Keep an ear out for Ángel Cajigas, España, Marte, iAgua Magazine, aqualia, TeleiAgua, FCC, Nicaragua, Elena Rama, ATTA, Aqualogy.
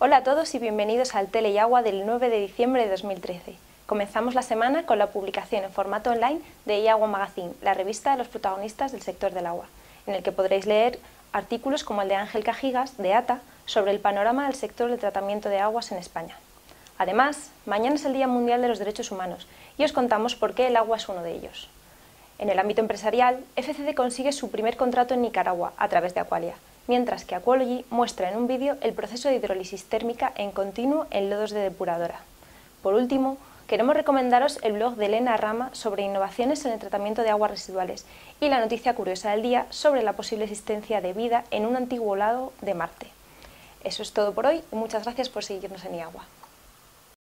Hola a todos y bienvenidos al Tele y Agua del 9 de diciembre de 2013. Comenzamos la semana con la publicación en formato online de iAgua Magazine, la revista de los protagonistas del sector del agua, en el que podréis leer artículos como el de Ángel Cajigas, de ATTA, sobre el panorama del sector del tratamiento de aguas en España. Además, mañana es el Día Mundial de los Derechos Humanos y os contamos por qué el agua es uno de ellos. En el ámbito empresarial, FCC consigue su primer contrato en Nicaragua a través de Aqualia, mientras que Aqualogy muestra en un vídeo el proceso de hidrólisis térmica en continuo en lodos de depuradora. Por último, queremos recomendaros el blog de Elena Rama sobre innovaciones en el tratamiento de aguas residuales y la noticia curiosa del día sobre la posible existencia de vida en un antiguo lado de Marte. Eso es todo por hoy y muchas gracias por seguirnos en iAgua.